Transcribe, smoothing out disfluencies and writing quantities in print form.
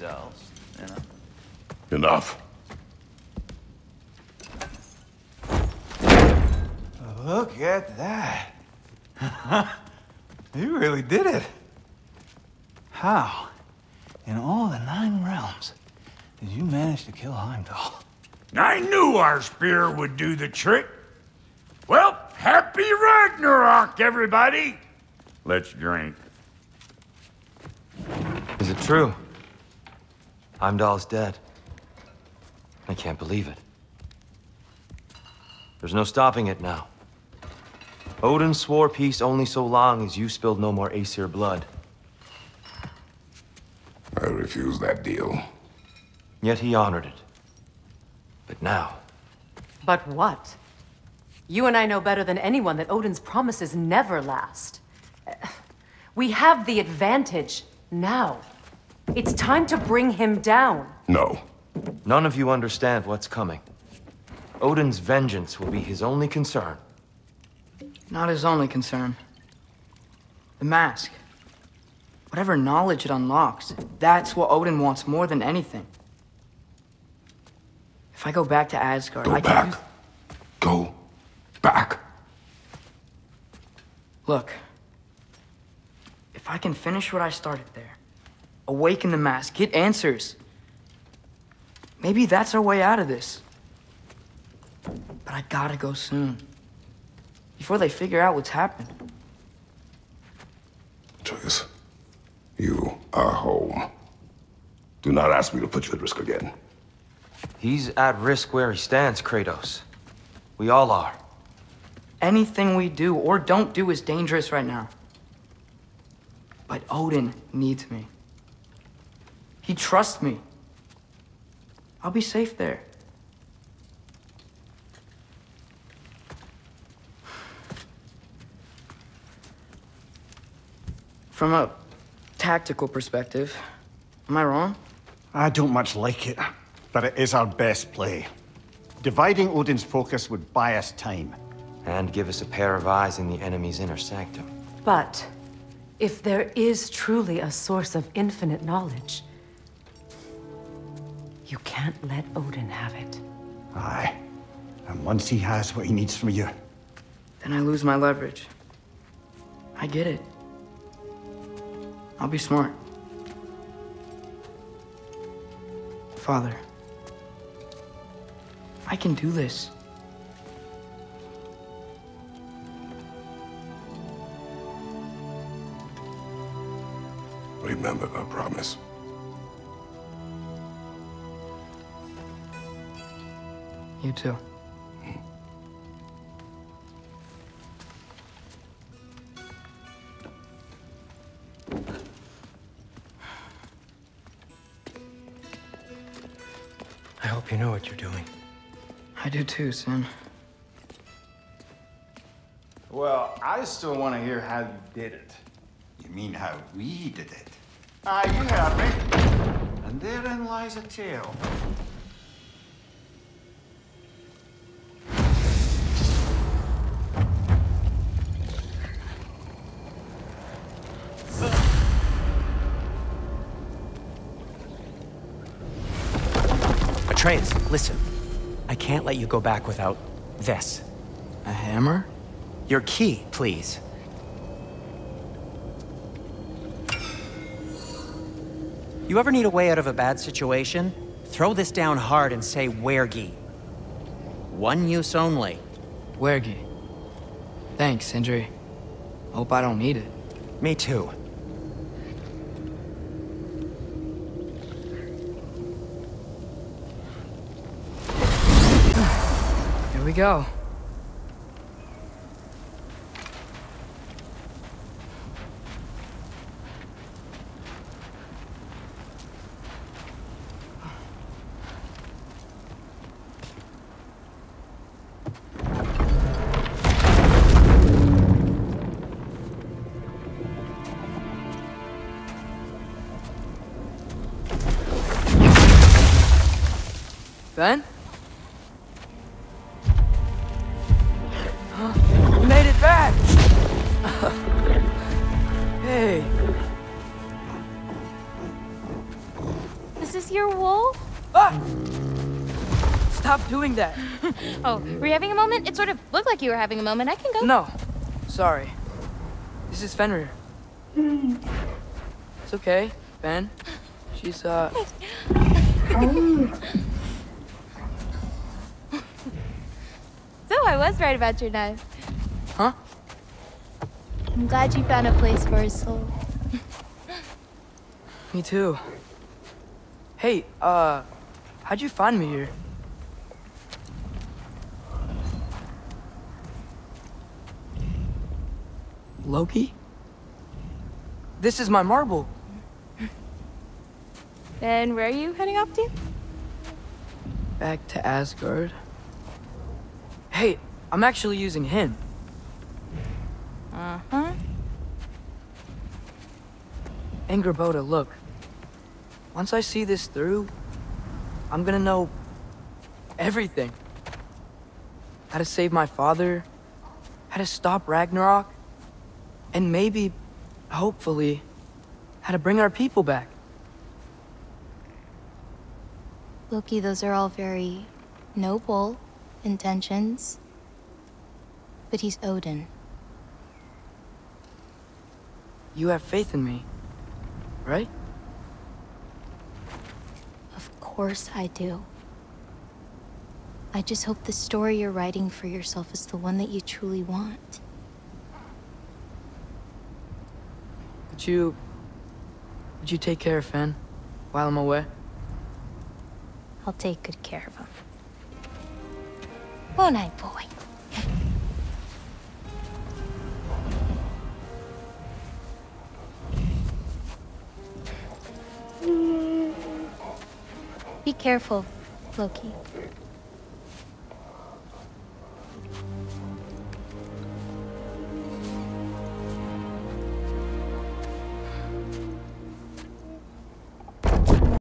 themselves, you know? Enough. Look at that. You really did it. How, in all the 9 realms, did you manage to kill Heimdall? I knew our spear would do the trick. Well, happy Ragnarok, everybody. Let's drink. Is it true? Heimdall's dead. I can't believe it. There's no stopping it now. Odin swore peace only so long as you spilled no more Aesir blood. I refused that deal. Yet he honored it. But now... But what? You and I know better than anyone that Odin's promises never last. We have the advantage now. It's time to bring him down. No. None of you understand what's coming. Odin's vengeance will be his only concern. Not his only concern. The mask. Whatever knowledge it unlocks, that's what Odin wants more than anything. If I go back to Asgard, I can use... Go back. Look. If I can finish what I started there, awaken the mask, get answers, maybe that's our way out of this. But I gotta go soon. Before they figure out what's happened. Julius, you are home. Do not ask me to put you at risk again. He's at risk where he stands, Kratos. We all are. Anything we do or don't do is dangerous right now. But Odin needs me. He trusts me. I'll be safe there. From a tactical perspective, am I wrong? I don't much like it, but it is our best play. Dividing Odin's focus would buy us time. And give us a pair of eyes in the enemy's inner sanctum. But if there is truly a source of infinite knowledge, you can't let Odin have it. Aye. And once he has what he needs from you... Then I lose my leverage. I get it. I'll be smart. Father, I can do this. Remember our promise. You too. You know what you're doing. I do too, son. Well, I still want to hear how you did it. You mean how we did it? Ah, you heard me. And therein lies a tale. Atreus, listen. I can't let you go back without this. A hammer? Your key, please. You ever need a way out of a bad situation? Throw this down hard and say Wergi. One use only. Wergi. Thanks, Indri. Hope I don't need it. Me too. We go. Ben? Hey! is your wool? Ah! Stop doing that. Oh, were you having a moment? It sort of looked like you were having a moment. I can go. No, sorry. This is Fenrir. It's okay, Fen. She's, So I was right about your knife. Huh? I'm glad you found a place for his soul. Me too. Hey, how'd you find me here? Loki? This is my marble. And where are you heading off to? Back to Asgard. Hey, I'm actually using him. Uh-huh. Angrboda, look. Once I see this through, I'm gonna know everything. How to save my father, how to stop Ragnarok, and maybe, hopefully, how to bring our people back. Loki, those are all very noble intentions, but he's Odin. You have faith in me, right? Of course I do. I just hope the story you're writing for yourself is the one that you truly want. Would you take care of Finn while I'm away? I'll take good care of him. Won't I, boy? Be careful, Loki.